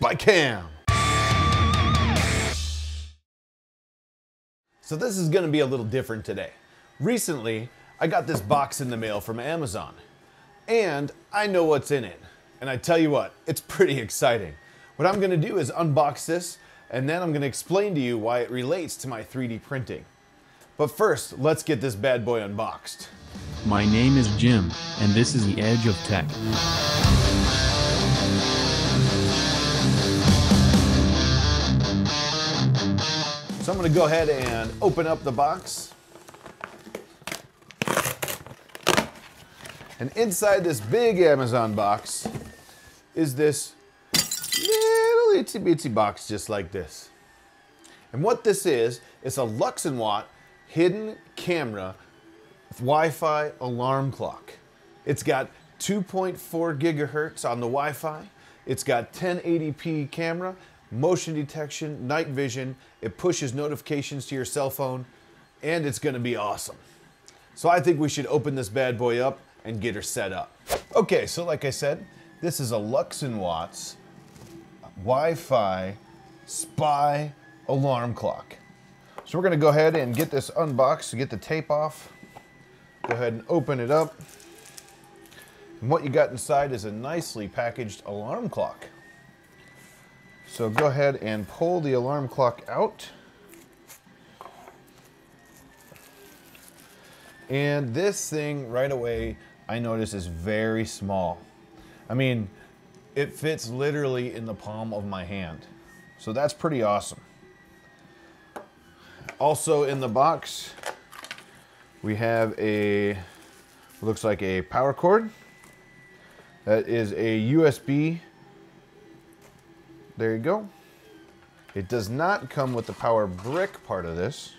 by Cam. So this is gonna be a little different today. Recently, I got this box in the mail from Amazon, and I know what's in it. And I tell you what, it's pretty exciting. What I'm gonna do is unbox this, and then I'm gonna explain to you why it relates to my 3D printing. But first, let's get this bad boy unboxed. My name is Jim, and this is The Edge of Tech. So I'm gonna go ahead and open up the box. And inside this big Amazon box is this little itty bitty box just like this. And what this is a Luxnwatt hidden camera Wi-Fi alarm clock. It's got 2.4 gigahertz on the Wi-Fi. It's got 1080p camera, motion detection, night vision. It pushes notifications to your cell phone, and it's gonna be awesome. So I think we should open this bad boy up and get her set up. Okay, so like I said, this is a Luxnwatts Wi-Fi spy alarm clock. So we're gonna go ahead and get this unboxed to get the tape off. Go ahead and open it up. And what you got inside is a nicely packaged alarm clock. So go ahead and pull the alarm clock out. And this thing right away, I notice is very small. I mean, it fits literally in the palm of my hand. So that's pretty awesome. Also in the box, we have a, looks like a power cord. That is a USB. There you go. It does not come with the power brick part of this.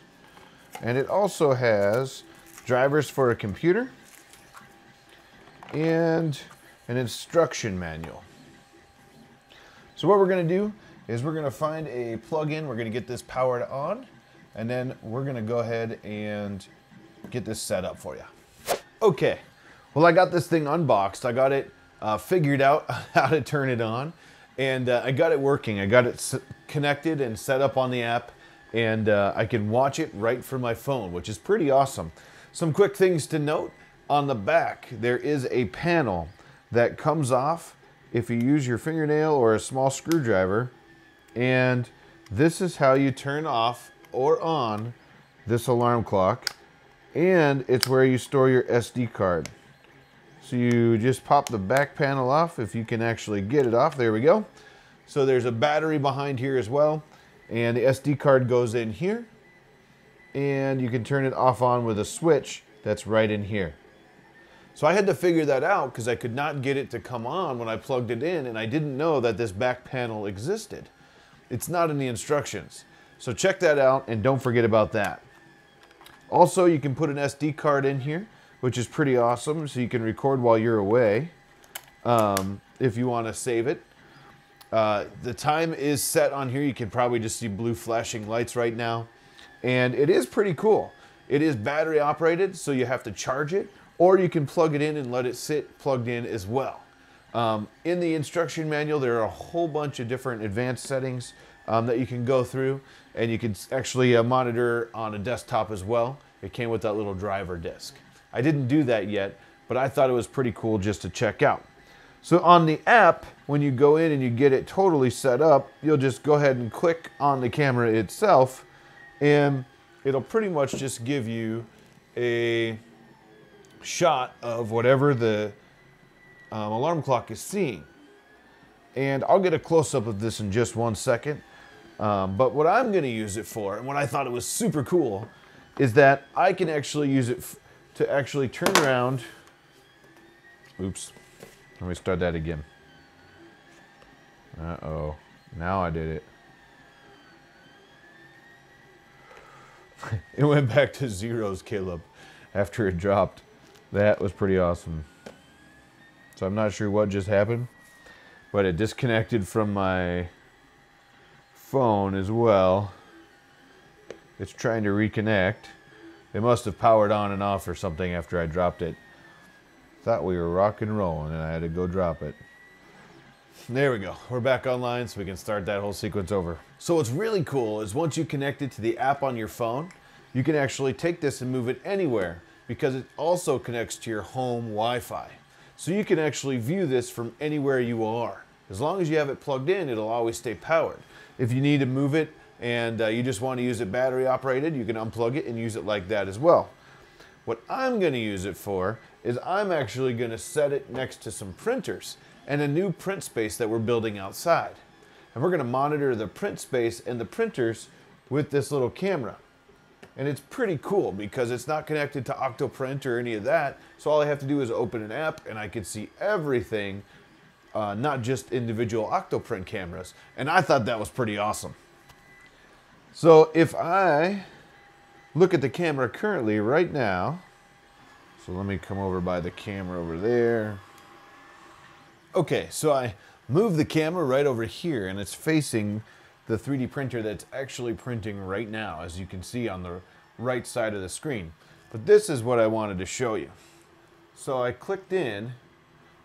And it also has drivers for a computer and an instruction manual. So what we're gonna do is we're gonna find a plug-in, we're gonna get this powered on, and then we're gonna go ahead and get this set up for you. Okay, well, I got this thing unboxed. I got it figured out how to turn it on, and I got it working. I got it connected and set up on the app, and I can watch it right from my phone, which is pretty awesome. Some quick things to note: on the back, there is a panel that comes off if you use your fingernail or a small screwdriver, and this is how you turn off or on this alarm clock. And it's where you store your SD card. So you just pop the back panel off if you can actually get it off. There we go. So there's a battery behind here as well, and the SD card goes in here, and you can turn it off on with a switch that's right in here. So I had to figure that out because I could not get it to come on when I plugged it in, and I didn't know that this back panel existed. It's not in the instructions. So check that out and don't forget about that. Also, you can put an SD card in here, which is pretty awesome, so you can record while you're away if you want to save it. The time is set on here. You can probably just see blue flashing lights right now. And it is pretty cool. It is battery operated, so you have to charge it, or you can plug it in and let it sit plugged in as well. In the instruction manual, there are a whole bunch of different advanced settings that you can go through, and you can actually monitor on a desktop as well. It came with that little driver disc. I didn't do that yet, but I thought it was pretty cool just to check out. So on the app, when you go in and you get it totally set up, you'll just go ahead and click on the camera itself, and it'll pretty much just give you a shot of whatever the alarm clock is seeing. And I'll get a close-up of this in just one second. But what I'm gonna use it for, and what I thought it was super cool, is that I can actually use it to actually turn around. Oops, let me start that again. Uh-oh, now I did it. It went back to zeros, Caleb, after it dropped. That was pretty awesome. So I'm not sure what just happened, but it disconnected from my phone as well. It's trying to reconnect. They must have powered on and off or something after I dropped it. Thought we were rock and rolling and I had to go drop it. There we go. We're back online so we can start that whole sequence over. So what's really cool is once you connect it to the app on your phone, you can actually take this and move it anywhere because it also connects to your home Wi-Fi. So you can actually view this from anywhere you are. As long as you have it plugged in, it'll always stay powered. If you need to move it and you just want to use it battery operated, you can unplug it and use it like that as well. What I'm going to use it for is I'm actually going to set it next to some printers and a new print space that we're building outside. And we're going to monitor the print space and the printers with this little camera. And it's pretty cool because it's not connected to OctoPrint or any of that. So all I have to do is open an app and I can see everything, not just individual OctoPrint cameras. And I thought that was pretty awesome. So if I look at the camera currently right now, so let me come over by the camera over there. Okay, so I move the camera right over here and it's facing the 3D printer that's actually printing right now, as you can see on the right side of the screen. But this is what I wanted to show you. So I clicked in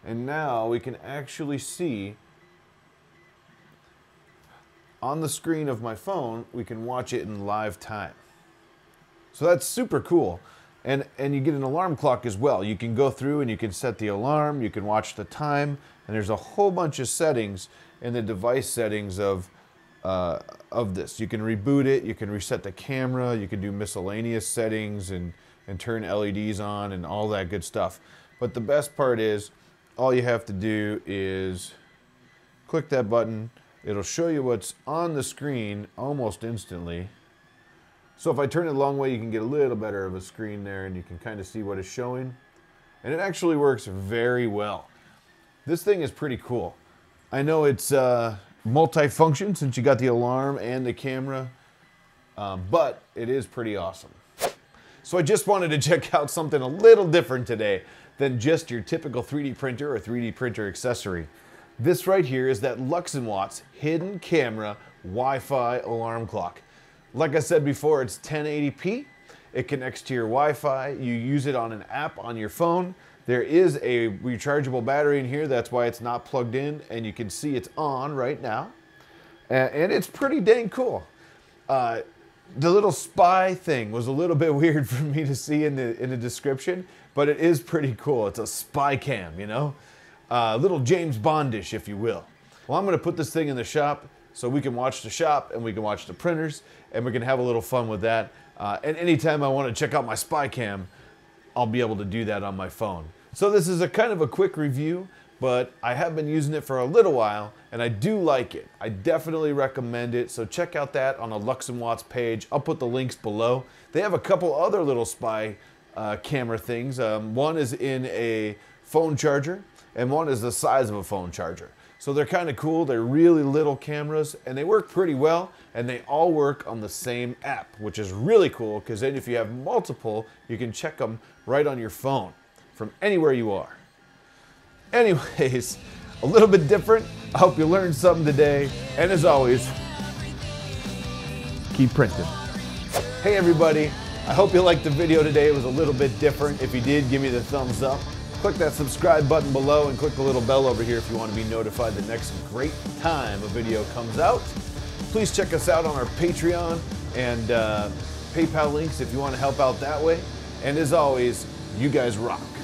and now we can actually see on the screen of my phone, we can watch it in live time. So that's super cool. And you get an alarm clock as well. You can go through and you can set the alarm, you can watch the time, and there's a whole bunch of settings in the device settings of this. You can reboot it, you can reset the camera, you can do miscellaneous settings and turn LEDs on and all that good stuff. But the best part is, all you have to do is click that button. It'll show you what's on the screen almost instantly. So if I turn it a long way, you can get a little better of a screen there and you can kind of see what it's showing. And it actually works very well. This thing is pretty cool. I know it's multi-function since you got the alarm and the camera, but it is pretty awesome. So I just wanted to check out something a little different today than just your typical 3D printer or 3D printer accessory. This right here is that Luxnwatts hidden camera Wi-Fi alarm clock. Like I said before, it's 1080p. It connects to your Wi-Fi. You use it on an app on your phone. There is a rechargeable battery in here. That's why it's not plugged in, and you can see it's on right now. And it's pretty dang cool. The little spy thing was a little bit weird for me to see in the description, but it is pretty cool. It's a spy cam, you know? A little James Bondish, if you will. Well, I'm gonna put this thing in the shop so we can watch the shop and we can watch the printers and we can have a little fun with that. And anytime I want to check out my spy cam, I'll be able to do that on my phone. So this is a kind of a quick review, but I have been using it for a little while and I do like it. I definitely recommend it. So check out that on the Luxnwatts page. I'll put the links below. They have a couple other little spy camera things. One is in a phone charger and one is the size of a phone charger. So they're kind of cool, they're really little cameras, and they work pretty well, and they all work on the same app, which is really cool, because then if you have multiple, you can check them right on your phone, from anywhere you are. Anyways, a little bit different, I hope you learned something today, and as always, keep printing. Hey everybody, I hope you liked the video today, it was a little bit different. If you did, give me the thumbs up. Click that subscribe button below and click the little bell over here if you want to be notified the next great time a video comes out. Please check us out on our Patreon and PayPal links if you want to help out that way. And as always, you guys rock.